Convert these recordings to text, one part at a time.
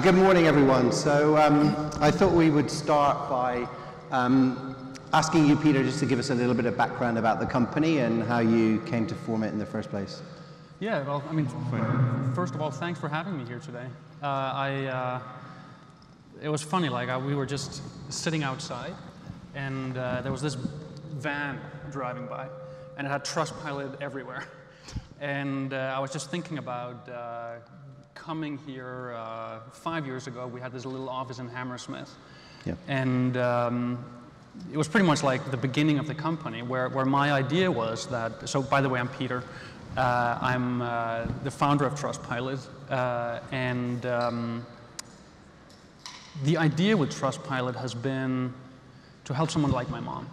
Good morning, everyone. So I thought we would start by asking you, Peter, just to give us a little bit of background about the company and how you came to form it in the first place. Yeah, well, I mean, first of all, thanks for having me here today. It was funny, like we were just sitting outside, and there was this van driving by, and it had Trustpilot everywhere. And I was just thinking about coming here 5 years ago. We had this little office in Hammersmith. Yeah. And it was pretty much like the beginning of the company, where my idea was that, so by the way, I'm Peter. I'm the founder of Trustpilot. And the idea with Trustpilot has been to help someone like my mom.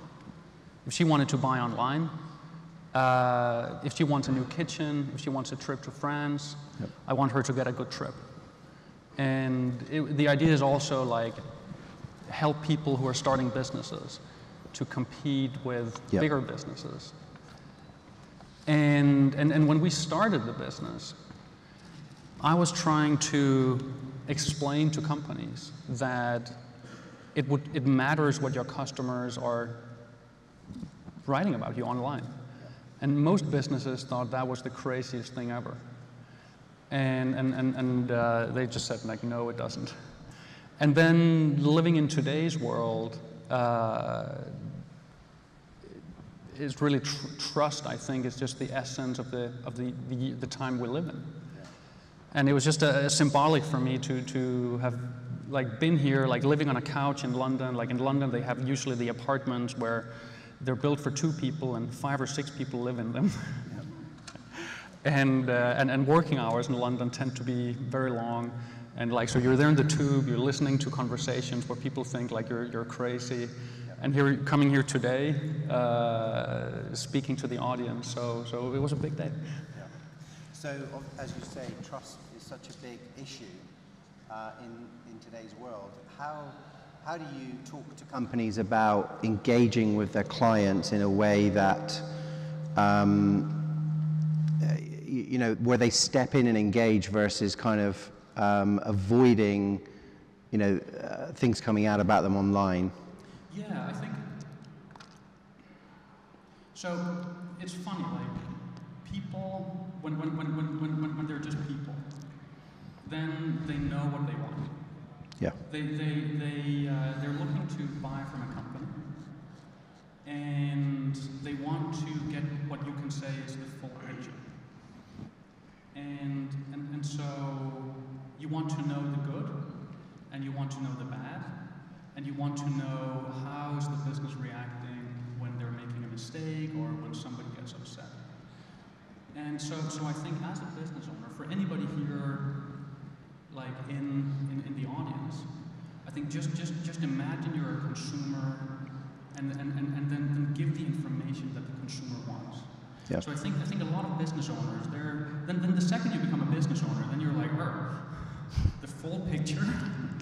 If she wanted to buy online, if she wants a new kitchen, if she wants a trip to France, yep. I want her to get a good trip. And the idea is also like help people who are starting businesses to compete with yep. bigger businesses. And when we started the business, I was trying to explain to companies that it matters what your customers are writing about you online. And most businesses thought that was the craziest thing ever. And they just said, like, no, it doesn't. And then living in today's world, is really trust, I think, is just the essence of the time we live in. Yeah. And it was just a symbolic for me to have like been here, like living on a couch in London. Like in London, they have usually the apartments where they're built for two people and 5 or 6 people live in them. and working hours in London tend to be very long. And like, so you're there in the tube, you're listening to conversations where people think like you're crazy. Yeah. And here, coming here today, speaking to the audience. So it was a big day. Yeah. So as you say, trust is such a big issue in today's world. How do you talk to companies about engaging with their clients in a way that, you know, where they step in and engage versus kind of avoiding, you know, things coming out about them online? Yeah, I think, so it's funny, like people, when they're just people, then they know what they want. Yeah. They're looking to buy from a company, and they want to get what you can say is the full picture. And so you want to know the good, and you want to know the bad, and you want to know how is the business reacting when they're making a mistake or when somebody gets upset. And so I think as a business owner, for anybody here, like in the audience, I think just imagine you're a consumer, and then give the information that the consumer wants. Yeah. So I think a lot of business owners, then the second you become a business owner, then you're like, oh, the full picture.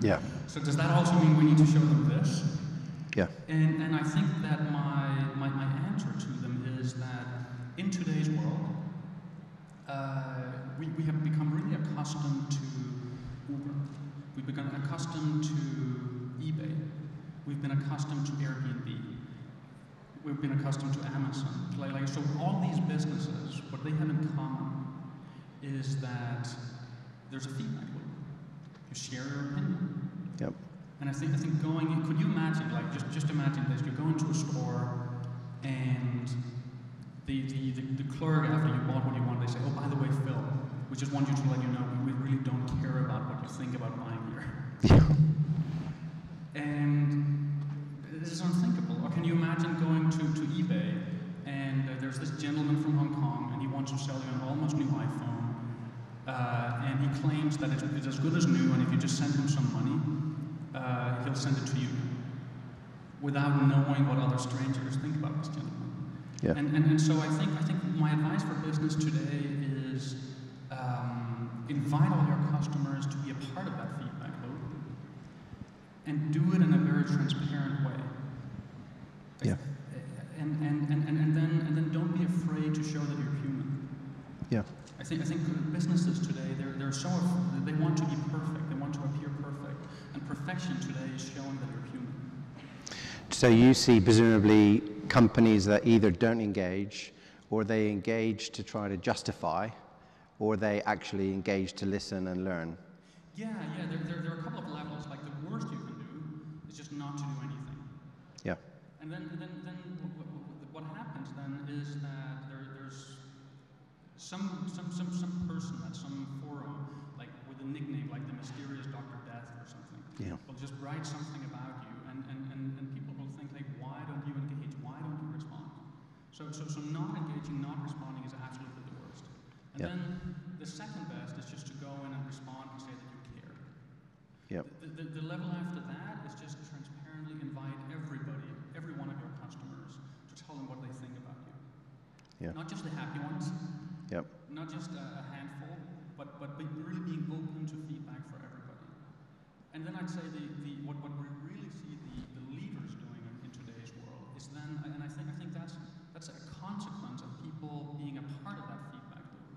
Yeah. So does that also mean we need to show them this? Yeah. And I think that my answer to them is that in today's world, we have become really accustomed to Uber. We've become accustomed to eBay. We've been accustomed to Airbnb. We've been accustomed to Amazon. Like, so all these businesses, what they have in common is that there's a feedback loop. You share your opinion. Yep. And I think going in, could you imagine, like just imagine this, you go into a store and the clerk, after you bought what you want, they say, oh, by the way, Phil, we just want you to let you know we really don't care about what you think about buying here. Yeah. And this is unthinkable. Or can you imagine going to eBay and there's this gentleman from Hong Kong and he wants to sell you an almost new iPhone and he claims that it's as good as new, and if you just send him some money, he'll send it to you without knowing what other strangers think about this gentleman. Yeah. And so I think my advice for business today is invite all your customers to be a part of that feedback loop, and do it in a very transparent way. Yeah. And then don't be afraid to show that you're human. Yeah. I think businesses today, they're so, they want to be perfect. They want want to appear perfect. And perfection today is showing that you're human. So you see, presumably, companies that either don't engage, or they engage to try to justify, or they actually engage to listen and learn. Yeah, there are a couple of levels. Like, the worst you can do is just not to do anything. Yeah. And then what happens then is that there's some person at some forum, like with a nickname, like the mysterious Dr. Death or something, yeah, will just write something about you, and people will think, like, why don't you engage? Why don't you respond? So not engaging, not responding is absolutely the worst. And yeah, then the second best is just to go in and respond and say that you care. Yep. The level after that is just transparently invite everybody, every one of your customers, to tell them what they think about you. Yep. Not just the happy ones, yep, not just a handful, but really being open to feedback for everybody. And then I'd say what we really see the leaders doing in today's world is then, and I think that's a consequence of people being a part of that feedback loop,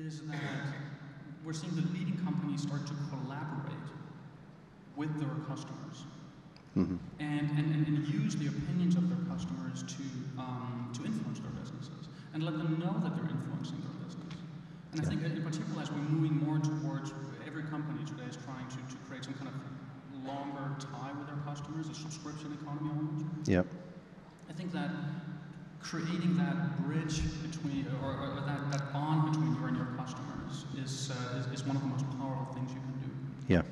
is that we're seeing the leading companies start to collaborate with their customers, mm-hmm, and use the opinions of their customers to influence their businesses and let them know that they're influencing their business. And yeah, I think in particular as we're moving more towards, every company today is trying to create some kind of longer tie with their customers, a subscription economy almost. Yep. I think that creating that bridge between, or that bond between you and your customers is one of the most powerful things you can do. Yeah.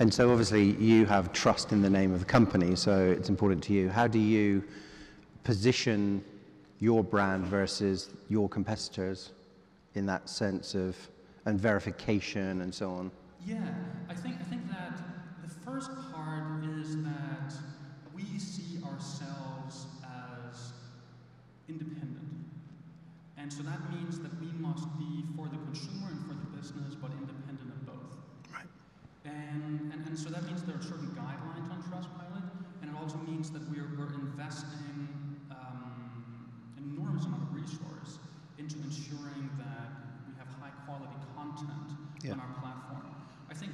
And so obviously you have trust in the name of the company, so it's important to you. How do you position your brand versus your competitors in that sense of, and verification and so on? Yeah, I think that the first part is that we see ourselves as independent. And so that means that we must be for the consumer and for the business, but independent of both. Right. And so that means there are certain guidelines on Trustpilot, and it also means that we're investing an enormous amount of resource into ensuring that we have high quality content, yeah, on our platform. I think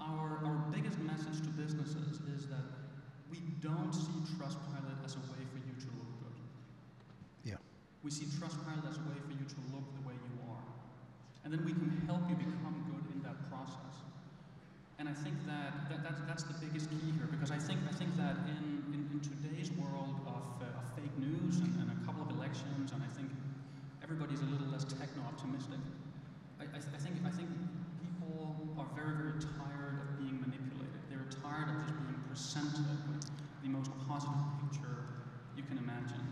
our biggest message to businesses is that we don't see Trustpilot as a way for you to look good. Yeah. We see Trustpilot as a way for you to look the way you are. And then we can help you become good in that process. And I think that's the biggest key here, because I think that in today's world of fake news and a couple of elections, and I think everybody's a little less techno-optimistic, I think people are very, very tired of being manipulated. They're tired of just being presented with the most positive picture you can imagine.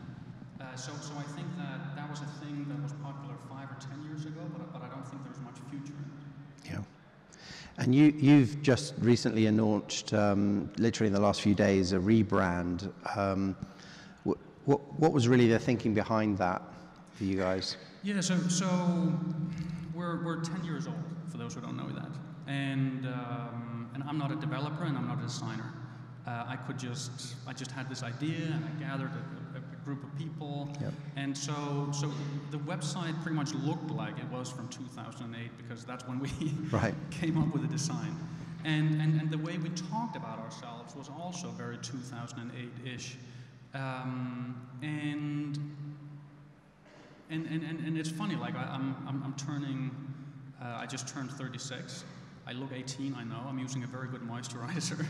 So I think that was a thing that was popular 5 or 10 years ago, but I don't think there's much future in it. Yeah. And you've just recently launched, literally in the last few days, a rebrand. What was really the thinking behind that for you guys? Yeah, so we're 10 years old, for those who don't know that. And I'm not a developer and I'm not a designer. I just had this idea and I gathered a group of people. Yep. And so the website pretty much looked like it was from 2008, because that's when we right, came up with the design. And the way we talked about ourselves was also very 2008-ish. And it's funny, like I'm turning, I just turned 36. I look 18, I know. I'm using a very good moisturizer.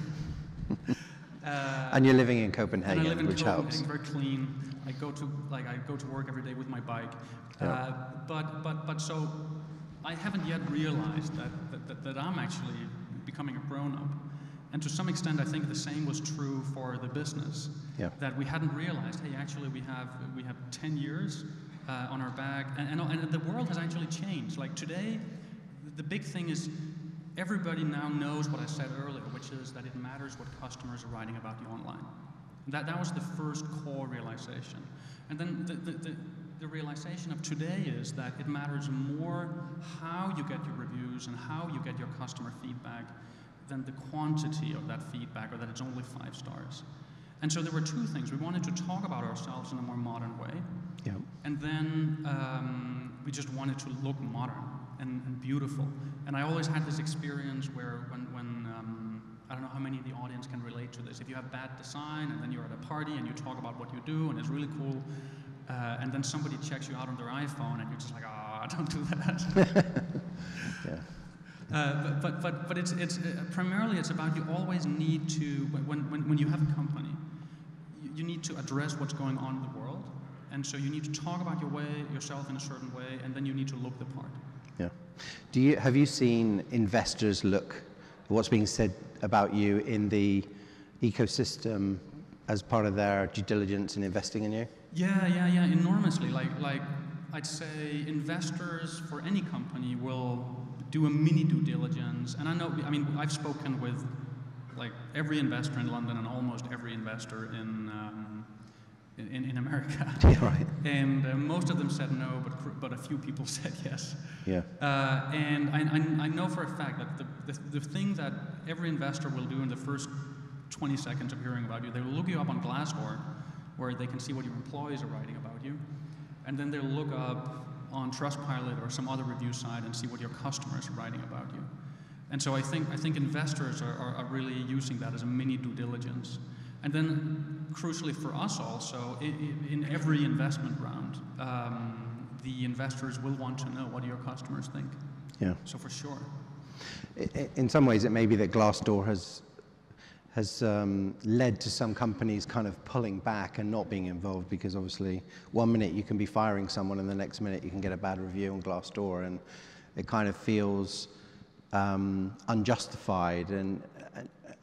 And you're living in Copenhagen, and I live in which Copenhagen, helps. Very clean. I go to work every day with my bike. Yeah. But so I haven't yet realized that I'm actually becoming a grown-up. And to some extent, I think the same was true for the business. Yeah. That we hadn't realized, hey, actually we have 10 years on our back, and the world has actually changed. Like today, the big thing is everybody now knows what I said earlier, which is that it matters what customers are writing about you online. That was the first core realization. And then the realization of today is that it matters more how you get your reviews and how you get your customer feedback than the quantity of that feedback, or that it's only 5 stars. And so there were two things. We wanted to talk about ourselves in a more modern way. Yep. And then we just wanted to look modern. and beautiful. And I always had this experience where when I don't know how many of the audience can relate to this. If you have bad design and then you're at a party and you talk about what you do and it's really cool, and then somebody checks you out on their iPhone and you're just like, ah, don't do that. Yeah. But it's primarily it's about you always need to, when you have a company, you need to address what's going on in the world, and so you need to talk about yourself in a certain way, and then you need to look the part. Yeah. Have you seen investors look at what's being said about you in the ecosystem as part of their due diligence in investing in you? Yeah, enormously. Like I'd say investors for any company will do a mini due diligence, and I mean, I've spoken with like every investor in London and almost every investor in America. Yeah, right. And most of them said no, but a few people said yes. Yeah. And I know for a fact that the thing that every investor will do in the first 20 seconds of hearing about you, they will look you up on Glassdoor, where they can see what your employees are writing about you, and then they'll look up on Trustpilot or some other review site and see what your customers are writing about you. And so I think investors are really using that as a mini due diligence. And then crucially for us also, in every investment round, the investors will want to know what your customers think. Yeah. So for sure. In some ways it may be that Glassdoor has led to some companies kind of pulling back and not being involved, because obviously 1 minute you can be firing someone and the next minute you can get a bad review on Glassdoor, and it kind of feels unjustified. And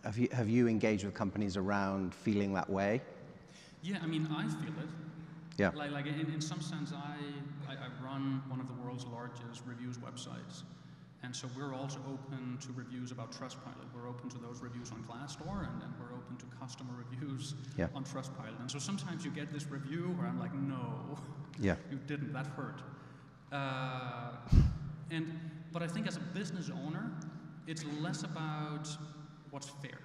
have you engaged with companies around feeling that way? Yeah, I mean, I feel it. Yeah. Like in some sense, I run one of the world's largest reviews websites. And so we're also open to reviews about Trustpilot. We're open to those reviews on Glassdoor, and then we're open to customer reviews on Trustpilot. And so sometimes you get this review where I'm like, no, you didn't, that hurt. But I think as a business owner, it's less about what's fair.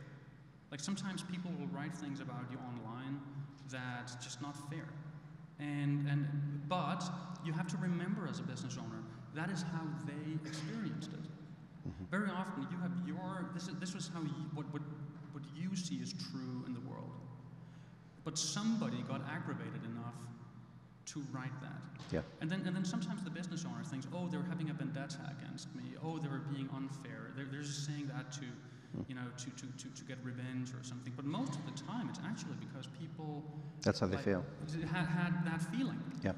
Like sometimes people will write things about you online that's just not fair. But you have to remember as a business owner, that is how they experienced it. Mm-hmm. Very often, you have this was how you, what you see is true in the world. But somebody got aggravated enough to write that. Yeah. And then sometimes the business owner thinks, oh, they're having a vendetta against me. Oh, they were being unfair. They're just saying that to, you know, to get revenge or something. But most of the time, it's actually because people. That's how they feel. Had that feeling. Yeah.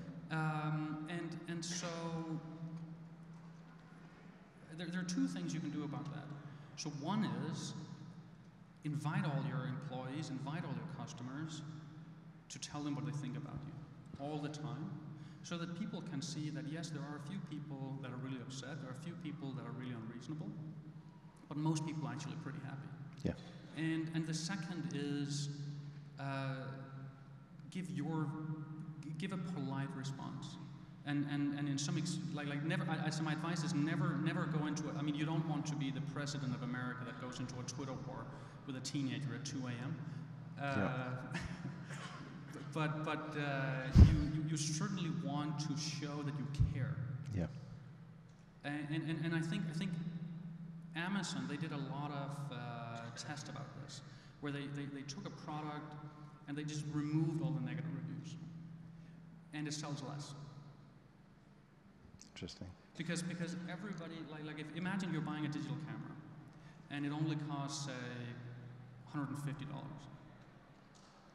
And so. There are two things you can do about that. So one is invite all your employees, invite all your customers to tell them what they think about you all the time, so that people can see that, yes, there are a few people that are really upset, there are a few people that are really unreasonable, but most people are actually pretty happy. Yeah. And the second is give a polite response. And in some so my advice is never go into it. I mean, you don't want to be the president of America that goes into a Twitter war with a teenager at 2 a.m. But you certainly want to show that you care. Yeah. And I think Amazon, they did a lot of tests about this, where they took a product and they just removed all the negative reviews, and it sells less. Interesting. Because everybody, like if imagine you're buying a digital camera, and it only costs, say, $150.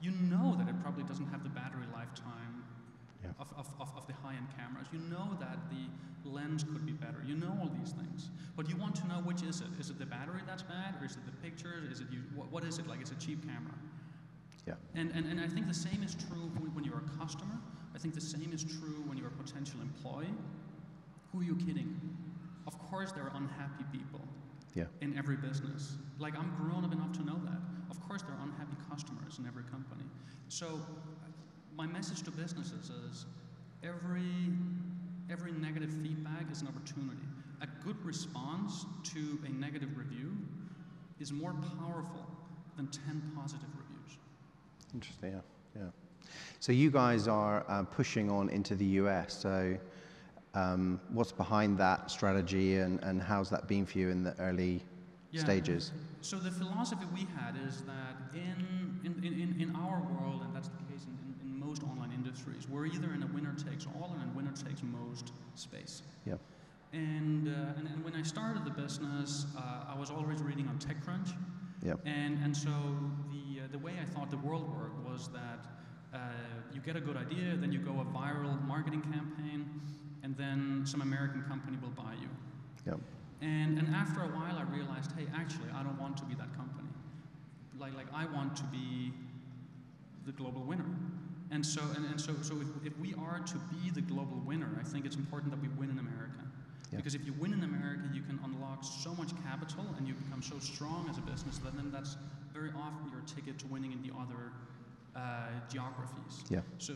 You know that it probably doesn't have the battery lifetime of the high-end cameras. You know that the lens could be better. You know all these things. But you want to know which is it. Is it the battery that's bad, or is it the pictures? Is it what is it? Like it's a cheap camera. Yeah. And I think the same is true when you're a customer. I think the same is true when you're a potential employee. Who are you kidding? Of course there are unhappy people in every business. Like, I'm grown up enough to know that. Of course there are unhappy customers in every company. So my message to businesses is every negative feedback is an opportunity. A good response to a negative review is more powerful than 10 positive reviews. Interesting, yeah. So you guys are pushing on into the US. So What's behind that strategy, and how's that been for you in the early stages? So the philosophy we had is that in our world, and that's the case in most online industries, we're either in a winner-takes-all or in a winner-takes-most space. Yep. And when I started the business, I was always reading on TechCrunch. Yep. And so the way I thought the world worked was that you get a good idea, then you go a viral marketing campaign, and then some American company will buy you. Yep. And after a while I realized, hey, actually, I don't want to be that company. Like I want to be the global winner. And so if we are to be the global winner, I think it's important that we win in America. Yep. Because if you win in America, you can unlock so much capital and you become so strong as a business that then that's very often your ticket to winning in the other geographies. Yeah. So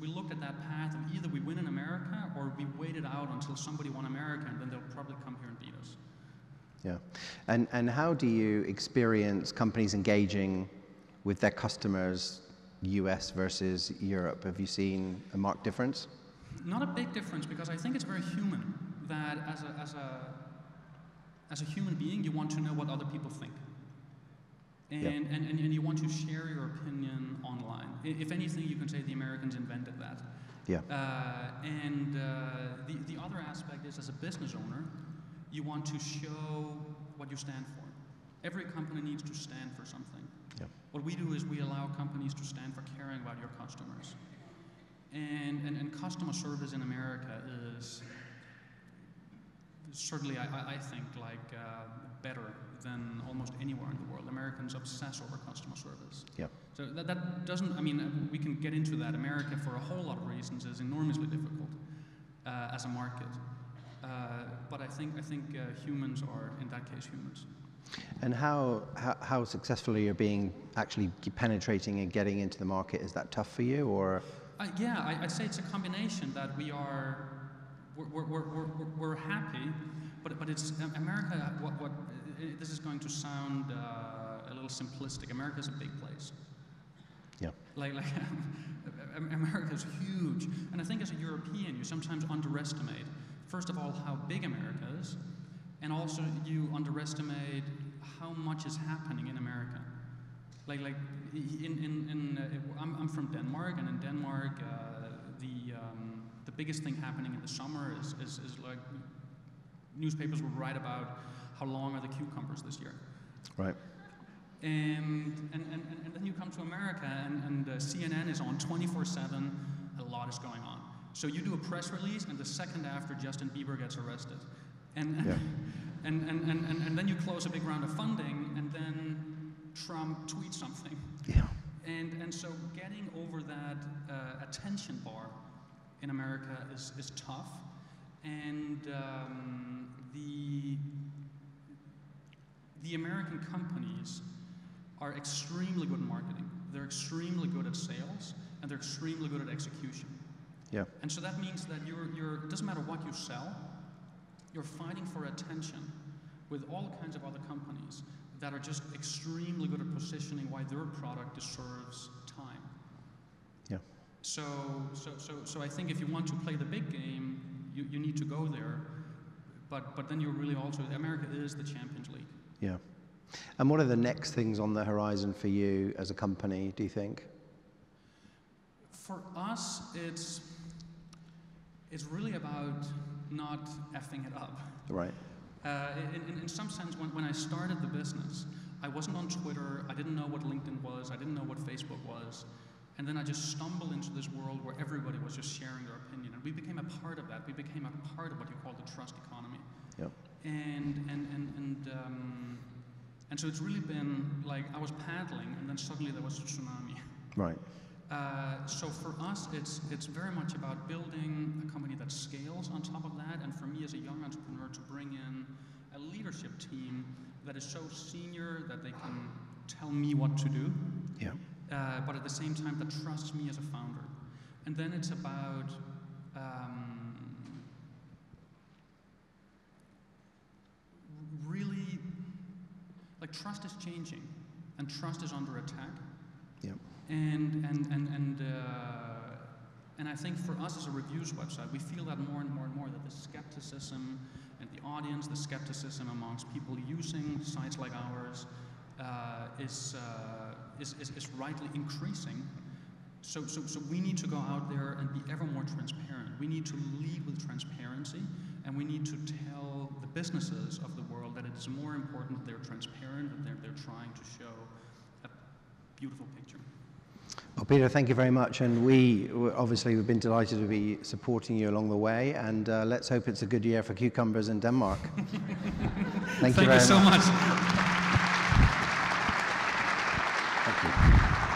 we looked at that path, and either we win in America or we wait it out until somebody won America, and then they'll probably come here and beat us. Yeah. And how do you experience companies engaging with their customers, US versus Europe? Have you seen a marked difference? Not a big difference, because I think it's very human that as a human being, you want to know what other people think. And, yep. and you want to share your opinion online. If anything, you can say the Americans invented that. Yeah. And the other aspect is, as a business owner, you want to show what you stand for. Every company needs to stand for something. Yep. What we do is we allow companies to stand for caring about your customers. And customer service in America is certainly, I think, better than almost anywhere in the world. Americans obsess over customer service. Yeah. So that doesn't, I mean, we can get into that. America, for a whole lot of reasons, is enormously difficult as a market. But I think humans are, in that case, humans. And how successfully you're being actually penetrating and getting into the market, is that tough for you, or? Yeah, I'd say it's a combination that we're happy, but it's America. This is going to sound a little simplistic. America is a big place. Yeah. Like America is huge, and I think as a European, you sometimes underestimate, first of all, how big America is, and also you underestimate how much is happening in America. I'm from Denmark, and in Denmark, the biggest thing happening in the summer is newspapers will write about how long are the cucumbers this year. Right. And then you come to America, and CNN is on 24/7. A lot is going on. So you do a press release, and the second after, Justin Bieber gets arrested, and then you close a big round of funding, and then Trump tweets something. Yeah. And so getting over that attention bar in America is tough. And the American companies are extremely good at marketing. They're extremely good at sales, and they're extremely good at execution. Yeah. And so that means that you're it doesn't matter what you sell, you're fighting for attention with all kinds of other companies that are just extremely good at positioning why their product deserves time. Yeah. So I think if you want to play the big game, you need to go there. But then you're really also, America is the Champions League. Yeah. And what are the next things on the horizon for you as a company, do you think? For us, it's really about not effing it up. Right. In some sense, when I started the business, I wasn't on Twitter, I didn't know what LinkedIn was, I didn't know what Facebook was, and then I just stumbled into this world where everybody was just sharing their opinion, and we became a part of that. We became a part of what you call the trust economy. Yep. And so it's really been like I was paddling, and then suddenly there was a tsunami. Right. So for us, it's very much about building a company that scales on top of that, and for me as a young entrepreneur to bring in a leadership team that is so senior that they can tell me what to do, yeah. But at the same time that trusts me as a founder. And then it's about really, like, trust is changing, and trust is under attack. Yeah. And And I think for us as a reviews website, we feel that more and more and more, that the skepticism and the audience, the skepticism amongst people using sites like ours is rightly increasing. So we need to go out there and be ever more transparent. We need to lead with transparency, and we need to tell the businesses of the world that it is more important that they're transparent and they're trying to show a beautiful picture. Well, Peter, thank you very much, and we've been delighted to be supporting you along the way, and let's hope it's a good year for cucumbers in Denmark. Thank you very much. Thank you so much. Thank you.